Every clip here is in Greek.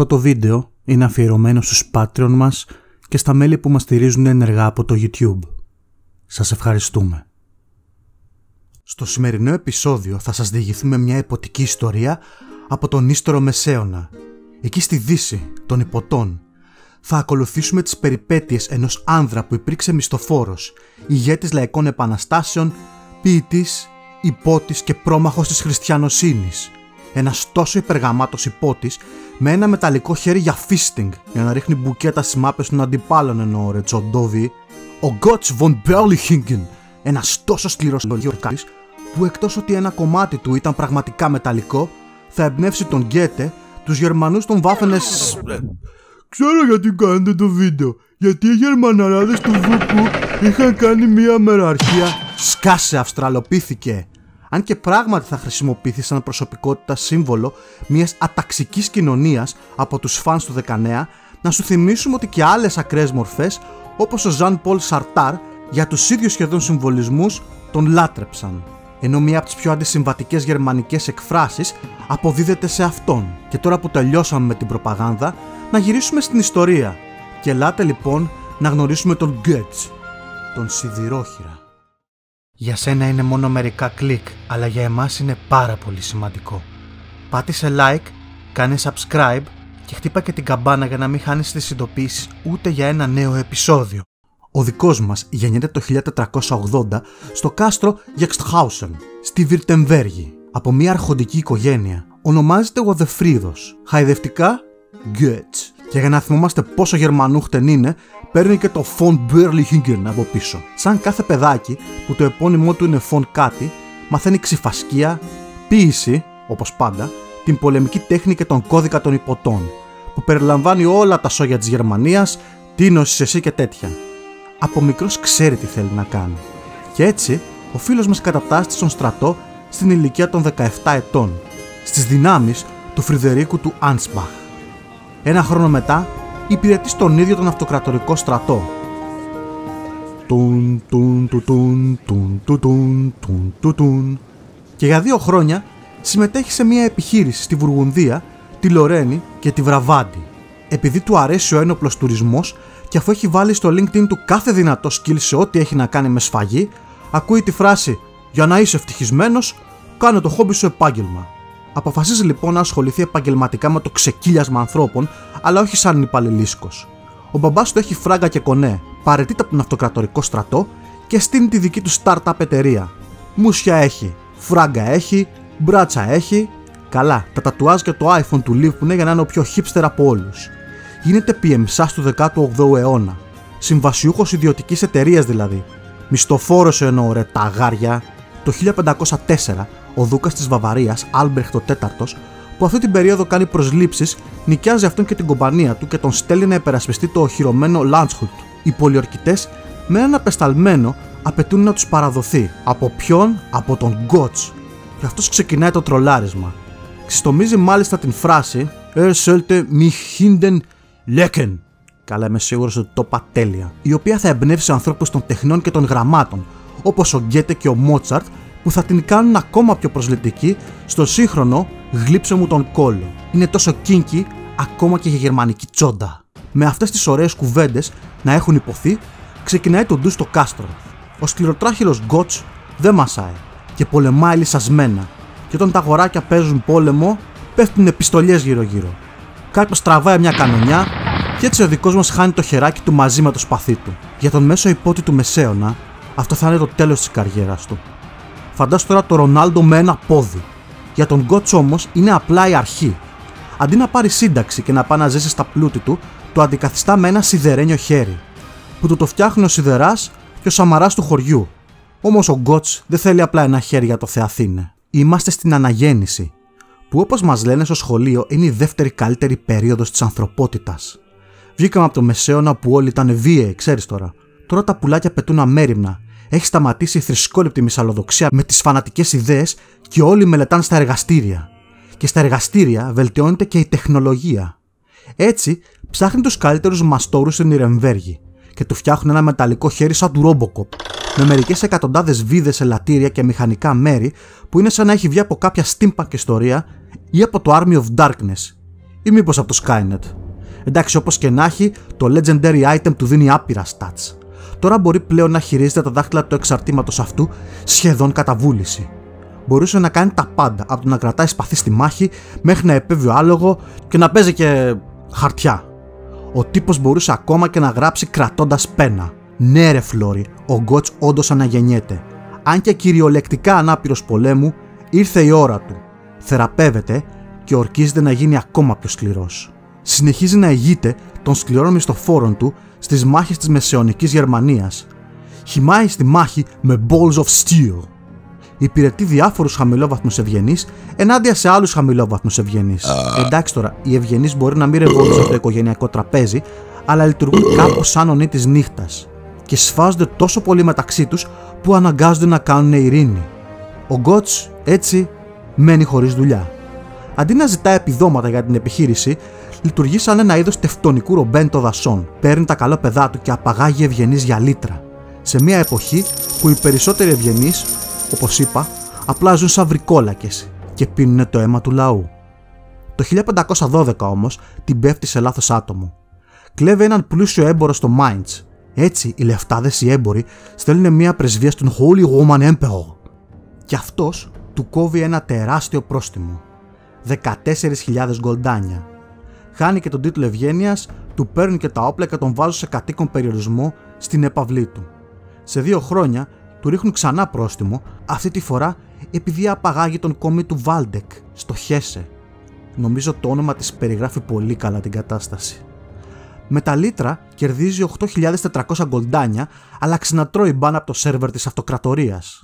Αυτό το βίντεο είναι αφιερωμένο στους Patreon μας και στα μέλη που μας στηρίζουν ενεργά από το YouTube. Σας ευχαριστούμε. Στο σημερινό επεισόδιο θα σας διηγηθούμε μια επωτική ιστορία από τον ύστερο Μεσαίωνα. Εκεί στη Δύση των Υποτών θα ακολουθήσουμε τις περιπέτειες ενός άνδρα που υπήρξε μισθοφόρος, ηγέτης λαϊκών επαναστάσεων, ποιητής, υπότης και πρόμαχος της χριστιανοσύνης. Ένας τόσο υπεργαμάτος υπότης με ένα μεταλλικό χέρι για φίστινγκ για να ρίχνει μπουκέτα στις μάπες των αντιπάλων, ενώ ο Ρετσοντόβι, ο Götz von Berlichingen, ένας τόσο σκληρός λογιορκάτης που εκτός ότι ένα κομμάτι του ήταν πραγματικά μεταλλικό, θα εμπνεύσει τον Γκέτε, τους Γερμανούς των Βάφενες. Ξέρω γιατί κάνετε το βίντεο. Γιατί οι Γερμαναράδες του Βούπου είχαν κάνει μια μεραρχία. Σκάσε, αυστραλοποιήθηκε. Αν και πράγματι θα χρησιμοποιηθεί σαν προσωπικότητα σύμβολο μιας αταξικής κοινωνίας από τους φανς του 19, να σου θυμίσουμε ότι και άλλες ακραίες μορφές, όπως ο Ζαν Πωλ Σαρτρ, για τους ίδιους σχεδόν συμβολισμούς τον λάτρεψαν. Ενώ μία από τις πιο αντισυμβατικές γερμανικές εκφράσεις αποδίδεται σε αυτόν. Και τώρα που τελειώσαμε με την προπαγάνδα, να γυρίσουμε στην ιστορία. Και ελάτε λοιπόν να γνωρίσουμε τον Γκέτς, τον σιδηρόχυρα. Για σένα είναι μόνο μερικά κλικ, αλλά για εμάς είναι πάρα πολύ σημαντικό. Πάτησε like, κάνε subscribe και χτύπα και την καμπάνα για να μην χάνεις τις ειδοποιήσεις ούτε για ένα νέο επεισόδιο. Ο δικός μας γεννιέται το 1480 στο κάστρο Geksthausen, στη Βυρτεμβέργη, από μια αρχοντική οικογένεια. Ονομάζεται Γοδεφρίδος, χαϊδευτικά Γκέτς. Και για να θυμόμαστε πόσο Γερμανούχτεν είναι, παίρνει και το von Berlichingen από πίσω. Σαν κάθε παιδάκι που το επώνυμό του είναι von κάτι, μαθαίνει ξυφασκία, ποίηση, όπως πάντα, την πολεμική τέχνη και τον κώδικα των υποτών, που περιλαμβάνει όλα τα σόγια της Γερμανίας, τίνωσης εσύ και τέτοια. Από μικρός ξέρει τι θέλει να κάνει. Και έτσι, ο φίλος μας κατατάσσεται στον στρατό στην ηλικία των 17 ετών, στις δυνάμεις του Φρυδερίκου του Ansbach. Ένα χρόνο μετά, υπηρετεί στον ίδιο τον αυτοκρατορικό στρατό. Και για 2 χρόνια συμμετέχει σε μια επιχείρηση στη Βουργουνδία, τη Λορένη και τη Βραβάντη. Επειδή του αρέσει ο ένοπλος τουρισμός και αφού έχει βάλει στο LinkedIn του κάθε δυνατό skill σε ό,τι έχει να κάνει με σφαγή, ακούει τη φράση «Για να είσαι ευτυχισμένος, κάνε το χόμπι σου επάγγελμα». Αποφασίζει λοιπόν να ασχοληθεί επαγγελματικά με το ξεκύλιασμα ανθρώπων, αλλά όχι σαν υπαλληλίσκος. Ο μπαμπάς του έχει φράγκα και κονέ, παραιτείται από τον αυτοκρατορικό στρατό και στείνει τη δική του startup εταιρεία. Μουσια έχει, φράγκα έχει, μπράτσα έχει. Καλά, τα τατουάζ και το iPhone του Λίβ που είναι για να είναι ο πιο hipster από όλους. Γίνεται πιεμψάς του 18ου αιώνα. Συμβασιούχος ιδιωτικής εταιρείας δηλαδή. Μισθοφόρος εννοώ ρε τα αγάρια. Το 1504 ο δούκας της Βαβαρίας, Albrecht IV, που αυτή την περίοδο κάνει προσλήψεις, νοικιάζει αυτόν και την κομπανία του και τον στέλνει να υπερασπιστεί το οχυρωμένο Landshut. Οι πολιορκητές με έναν απεσταλμένο απαιτούν να τους παραδοθεί. Από ποιον? Από τον Γκότς. Και αυτός ξεκινάει το τρολάρισμα. Ξιστομίζει μάλιστα την φράση «Er sollte mich hinten lecken». Καλά, είμαι σίγουρος ότι το είπα τέλεια. Η οποία θα εμπνεύσει ανθρώπους των τεχνών και των γραμμάτων, όπως ο Γκέτε και ο Μότσαρτ, που θα την κάνουν ακόμα πιο προσβλητική στο σύγχρονο «Γλύψε μου τον κόλλο». Είναι τόσο κίνκι ακόμα και για γερμανική τσόντα. Με αυτές τις ωραίες κουβέντες να έχουν υποθεί, ξεκινάει το ντου στο κάστρο. Ο σκληροτράχυλος Γκότς δεν μασάει και πολεμάει λυσασμένα. Και όταν τα αγοράκια παίζουν πόλεμο, πέφτουν επιστολές γύρω-γύρω. Κάποιος τραβάει μια κανονιά, και έτσι ο δικός μας χάνει το χεράκι του μαζί με το σπαθί του. Για τον μέσο υπότη του Μεσαίωνα, αυτό θα είναι το τέλος της καριέρας του. Φαντάσου τώρα το Ρονάλντο με ένα πόδι. Για τον Γκότς όμως είναι απλά η αρχή. Αντί να πάρει σύνταξη και να πάει να ζήσει στα πλούτη του, το αντικαθιστά με ένα σιδερένιο χέρι. Που του το φτιάχνει ο σιδεράς και ο σαμαράς του χωριού. Όμως ο Γκότς δεν θέλει απλά ένα χέρι για το Θεαθήνε. Είμαστε στην αναγέννηση, που όπως μας λένε στο σχολείο είναι η δεύτερη καλύτερη περίοδος της ανθρωπότητας. Βγήκαμε από το Μεσαίωνα που όλοι ήταν βίαιοι, ξέρεις τώρα. Τώρα τα πουλάκια πετούν αμέριμνα. Έχει σταματήσει η θρησκόληπτη μυσαλλοδοξία με τις φανατικές ιδέες και όλοι μελετάνε στα εργαστήρια. Και στα εργαστήρια βελτιώνεται και η τεχνολογία. Έτσι ψάχνει τους καλύτερους μαστόρους στην Νιρεμβέργη και του φτιάχνουν ένα μεταλλικό χέρι σαν του Ρόμποκοπ, με μερικές εκατοντάδες βίδες, ελαττήρια και μηχανικά μέρη που είναι σαν να έχει βγει από κάποια steampunk ιστορία ή από το Army of Darkness. ή μήπως από το Skynet. Εντάξει, όπως και να έχει, το legendary item του δίνει άπειρα stats. Τώρα μπορεί πλέον να χειρίζεται τα δάχτυλα του εξαρτήματος αυτού σχεδόν κατά βούληση. Μπορούσε να κάνει τα πάντα, από το να κρατάει σπαθί στη μάχη μέχρι να επέβει άλογο και να παίζει και χαρτιά. Ο τύπος μπορούσε ακόμα και να γράψει κρατώντας πένα. Ναι, ρε Φλόρι, ο Γκότς όντως αναγεννιέται. Αν και κυριολεκτικά ανάπηρος πολέμου, ήρθε η ώρα του. Θεραπεύεται και ορκίζεται να γίνει ακόμα πιο σκληρός. Συνεχίζει να ηγείται των σκληρών μισθοφόρων του στις μάχες της μεσαιωνικής Γερμανίας. Χυμάει στη μάχη με balls of steel. Υπηρετεί διάφορους χαμηλόβαθμους ευγενείς ενάντια σε άλλους χαμηλόβαθμους ευγενείς. Εντάξει τώρα, οι ευγενείς μπορεί να μην ρευόντουσαν στο οικογενειακό τραπέζι, αλλά λειτουργούν κάπως σαν ονοί της νύχτας και σφάζονται τόσο πολύ μεταξύ τους που αναγκάζονται να κάνουν ειρήνη. Ο Γκότς έτσι μένει χωρίς δουλειά. Αντί να ζητά επιδόματα για την επιχείρηση, λειτουργεί σαν ένα είδος τευτονικού Ρομπέν των δασών. Παίρνει τα καλό παιδά του και απαγάγει ευγενείς για λίτρα. Σε μια εποχή που οι περισσότεροι ευγενείς, όπως είπα, απλά ζουν σαν βρικόλακες και πίνουν το αίμα του λαού. Το 1512 όμως την πέφτει σε λάθος άτομο. Κλέβει έναν πλούσιο έμπορο στο Mainz. Έτσι οι λεφτάδες οι έμποροι στέλνουν μια πρεσβεία στον Holy Roman Emperor και αυτός του κόβει ένα τεράστιο πρόστιμο. 14.000 γκολντάνια. Χάνει και τον τίτλο ευγένειας, του παίρνει και τα όπλα και τον βάζουν σε κατοίκον περιορισμό στην επαυλή του. Σε 2 χρόνια του ρίχνουν ξανά πρόστιμο, αυτή τη φορά επειδή απαγάγει τον κόμι του Βάλντεκ στο Χέσε. Νομίζω το όνομα της περιγράφει πολύ καλά την κατάσταση. Με τα λίτρα κερδίζει 8.400 γκολντάνια, αλλά ξανατρώει μπαν από το σερβερ της αυτοκρατορίας.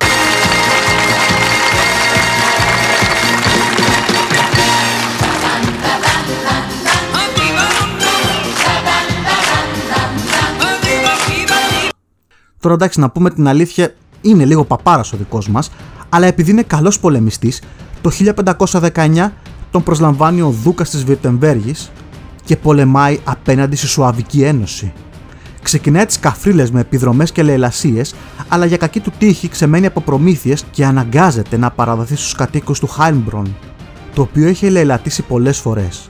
Τώρα εντάξει, να πούμε την αλήθεια, είναι λίγο παπάρας ο δικός μας, αλλά επειδή είναι καλός πολεμιστής, το 1519 τον προσλαμβάνει ο Δούκας της Βιρτεμβέργης και πολεμάει απέναντι στη Σουαβική Ένωση. Ξεκινάει τις καφρίλες με επιδρομές και λαιλασίες, αλλά για κακή του τύχη ξεμένει από προμήθειες και αναγκάζεται να παραδοθεί στους κατοίκους του Χάινμπρον, το οποίο είχε λαιλατήσει πολλές φορές.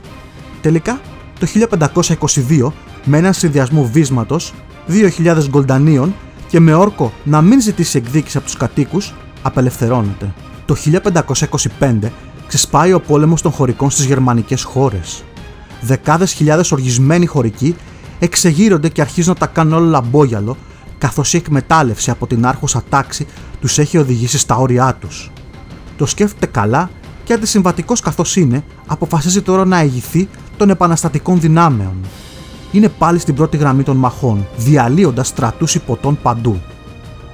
Τελικά, το 1522, με έναν συνδυασμό βίσματος, 2.000 γκολντανίων και με όρκο να μην ζητήσει εκδίκηση από τους κατοίκους, απελευθερώνεται. Το 1525 ξεσπάει ο πόλεμος των χωρικών στις γερμανικές χώρες. Δεκάδες χιλιάδες οργισμένοι χωρικοί εξεγείρονται και αρχίζουν να τα κάνουν όλο λαμπόγιαλο, καθώς η εκμετάλλευση από την άρχουσα τάξη τους έχει οδηγήσει στα όρια τους. Το σκέφτεται καλά και αντισυμβατικός καθώς είναι, αποφασίζει τώρα να ηγηθεί των επαναστατικών δυνάμεων. Είναι πάλι στην πρώτη γραμμή των μαχών, διαλύοντας στρατούς υποτών παντού.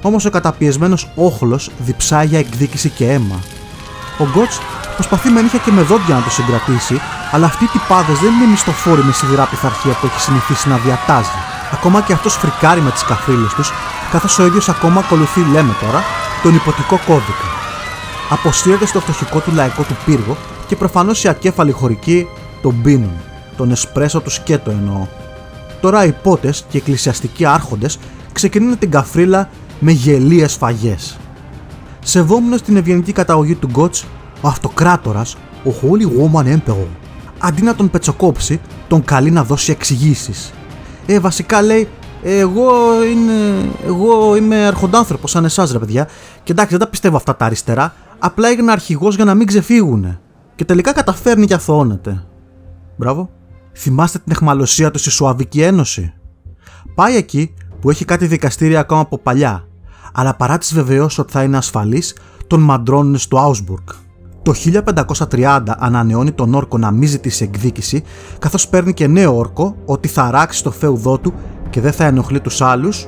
Όμως ο καταπιεσμένος όχλος διψάει για εκδίκηση και αίμα. Ο Γκότς προσπαθεί με νύχια και με δόντια να το συγκρατήσει, αλλά αυτοί οι τυπάδες δεν είναι μισθοφόροι με σιδηρά πειθαρχία που έχει συνηθίσει να διατάζει. Ακόμα και αυτός φρικάρει με τις καφρίλες τους, καθώς ο ίδιος ακόμα ακολουθεί, λέμε τώρα, τον υποτικό κώδικα. Αποστήρεται στο φτωχικό του λαϊκό του πύργο και προφανώς οι ακέφαλοι χωρικοί τον πίνουν. Τον εσπρέσο του σκέτο εννοώ. Τώρα οι πότες και οι εκκλησιαστικοί άρχοντες ξεκινούν την καφρίλα με γελίες φαγές. Σεβόμενος την ευγενική καταγωγή του Γκότς, ο αυτοκράτορας, ο Holy Roman Emperor, αντί να τον πετσοκόψει, τον καλεί να δώσει εξηγήσεις. Βασικά λέει, εγώ είμαι αρχοντάνθρωπος σαν εσάς, ρε παιδιά, και εντάξει, δεν τα πιστεύω αυτά τα αριστερά, απλά έγινα αρχηγός για να μην ξεφύγουνε. Και τελικά καταφέρνει και αθωώνεται. Μπράβο. Θυμάστε την αιχμαλωσία του στη Σουαβική Ένωση. Πάει εκεί που έχει κάτι δικαστήρια ακόμα από παλιά, αλλά παρά τις βεβαιώσεις ότι θα είναι ασφαλής, τον μαντρώνουν στο Άουσμπουργκ. Το 1530 ανανεώνει τον όρκο να μη ζητήσει εκδίκηση, καθώς παίρνει και νέο όρκο ότι θα αράξει το φέουδό του και δεν θα ενοχλεί τους άλλους,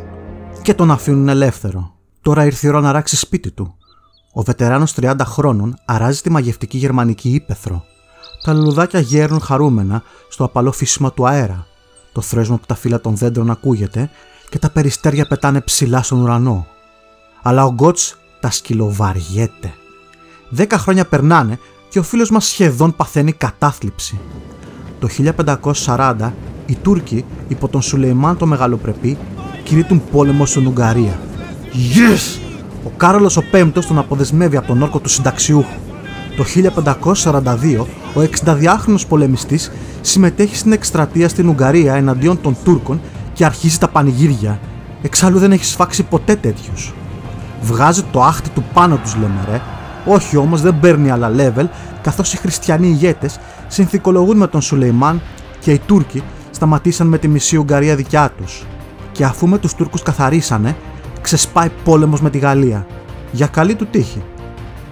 και τον αφήνουν ελεύθερο. Τώρα ήρθε η ώρα να αράξει σπίτι του. Ο βετεράνος 30 χρόνων αράζει τη μαγευτική γερμανική ύπαιθρο. Τα λουλουδάκια γέρνουν χαρούμενα στο απαλό φύσιμα του αέρα. Το θρέσμα από τα φύλλα των δέντρων ακούγεται και τα περιστέρια πετάνε ψηλά στον ουρανό. Αλλά ο Γκότς τα σκυλοβαριέται. 10 χρόνια περνάνε και ο φίλος μας σχεδόν παθαίνει κατάθλιψη. Το 1540 οι Τούρκοι υπό τον Σουλεϊμάν το Μεγαλοπρεπή κηρύττουν πόλεμο στην Ουγγαρία. Yes! Ο Κάρολος ο Πέμπτος τον αποδεσμεύει από τον όρκο του συνταξιούχου. Το 1542 ο 62χρονος πολεμιστής συμμετέχει στην εκστρατεία στην Ουγγαρία εναντίον των Τούρκων και αρχίζει τα πανηγύρια. Εξάλλου δεν έχει σφάξει ποτέ τέτοιους. Βγάζει το άχτη του πάνω τους, λέμε ρε. Όχι όμως, δεν παίρνει άλλα level, καθώς οι χριστιανοί ηγέτες συνθηκολογούν με τον Σουλεϊμάν και οι Τούρκοι σταματήσαν με τη μισή Ουγγαρία δικιά τους. Και αφού με τους Τούρκους καθαρίσανε, ξεσπάει πόλεμος με τη Γαλλία. Για καλή του τύχη.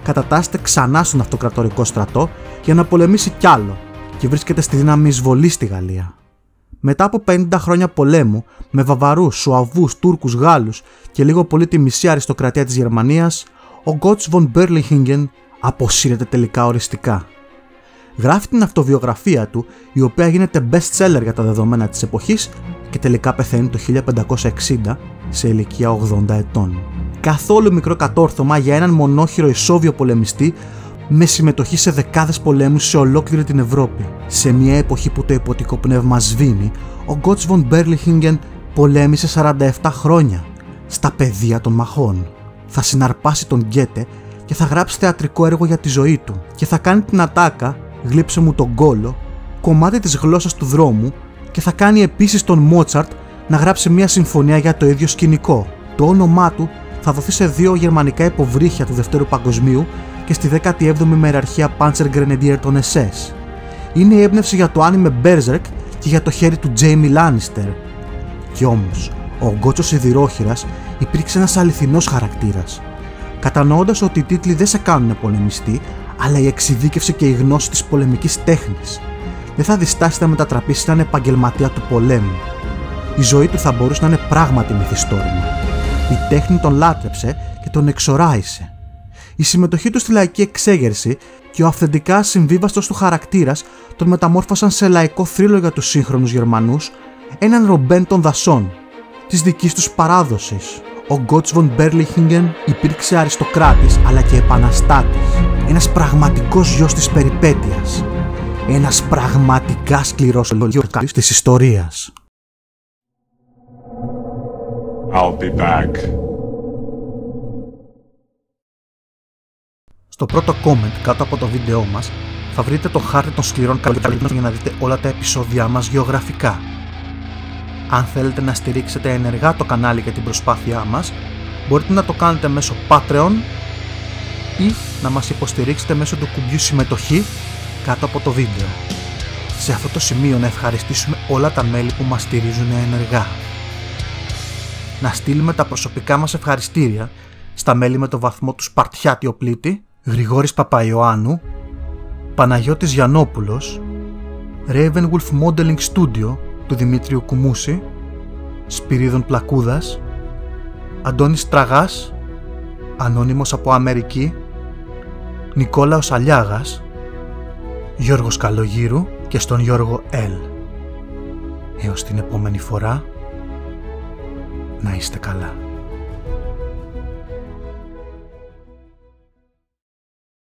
Κατατάσσεται ξανά στον αυτοκρατορικό στρατό για να πολεμήσει κι άλλο και βρίσκεται στη δύναμη εισβολής στη Γαλλία. Μετά από 50 χρόνια πολέμου με Βαβαρούς, Σουαβούς, Τούρκους, Γάλλους και λίγο πολύ τη μισή αριστοκρατία της Γερμανίας, ο Götz von Berlichingen αποσύρεται τελικά οριστικά. Γράφει την αυτοβιογραφία του, η οποία γίνεται best seller για τα δεδομένα της εποχής και τελικά πεθαίνει το 1560 σε ηλικία 80 ετών. Καθόλου μικρό κατόρθωμα για έναν μονόχειρο ισόβιο πολεμιστή με συμμετοχή σε δεκάδες πολέμους σε ολόκληρη την Ευρώπη. Σε μια εποχή που το επωτικό πνεύμα σβήνει, ο Götz von Berlichingen πολέμησε 47 χρόνια στα πεδία των μαχών. Θα συναρπάσει τον Γκέτε και θα γράψει θεατρικό έργο για τη ζωή του και θα κάνει την ατάκα «Γλύψε μου τον κόλο», κομμάτι της γλώσσας του δρόμου, και θα κάνει επίσης τον Μότσαρτ να γράψει μια συμφωνία για το ίδιο σκηνικό. Το όνομά του θα δοθεί σε δύο γερμανικά υποβρύχια του Δευτέρου Παγκοσμίου και στη 17η μεραρχία Panzer Grenadier των SS. Είναι η έμπνευση για το άνιμε Berserk και για το χέρι του Jamie Lannister. Κι όμως, ο Γκότσος Σιδηρόχειρας υπήρξε ένας αληθινός χαρακτήρας. Κατανοώντας ότι οι τίτλοι δεν σε κάνουν πολεμιστή, αλλά η εξειδίκευση και η γνώση της πολεμικής τέχνης, δεν θα διστάσει να μετατραπεί σαν επαγγελματία του πολέμου. Η ζωή του θα μπορούσε να είναι πράγματι μυθιστόρημα. Η τέχνη τον λάτρεψε και τον εξοράησε. Η συμμετοχή του στη λαϊκή εξέγερση και ο αυθεντικά ασυμβίβαστος του χαρακτήρας τον μεταμόρφωσαν σε λαϊκό θρύλο για τους σύγχρονους Γερμανούς, έναν Ρομπέν των δασών, της δικής τους παράδοσης. Ο Götz von Berlichingen υπήρξε αριστοκράτης αλλά και επαναστάτης. Ένας πραγματικός γιος της περιπέτειας. Ένας πραγματικά σκληρός λογιοκράτης της ιστορίας. I'll be back. Στο πρώτο comment κάτω από το βίντεό μας θα βρείτε το χάρτη των σκληρών καλλιτεχνών για να δείτε όλα τα επεισόδια μας γεωγραφικά. Αν θέλετε να στηρίξετε ενεργά το κανάλι για την προσπάθειά μας, μπορείτε να το κάνετε μέσω Patreon ή να μας υποστηρίξετε μέσω του κουμπιού συμμετοχή κάτω από το βίντεο. Σε αυτό το σημείο να ευχαριστήσουμε όλα τα μέλη που μας στηρίζουν ενεργά. Να στείλουμε τα προσωπικά μας ευχαριστήρια στα μέλη με το βαθμό του Σπαρτιάτη Οπλίτη, Γρηγόρης Παπαϊωάννου, Παναγιώτης Γιαννόπουλος, Ravenwolf Modeling Studio του Δημήτριου Κουμούση, Σπυρίδων Πλακούδας, Αντώνης Τραγάς, Ανώνυμος από Αμερική, Νικόλαος Αλιάγας, Γιώργος Καλογύρου και στον Γιώργο Ελ. Έως την επόμενη φορά, να είστε καλά.